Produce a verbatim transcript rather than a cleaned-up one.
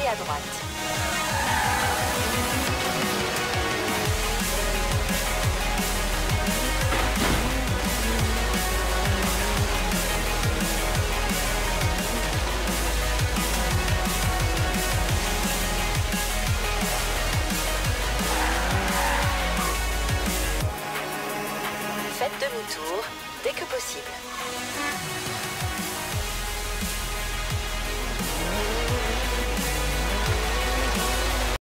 passez à droite. Faites demi-tour dès que possible.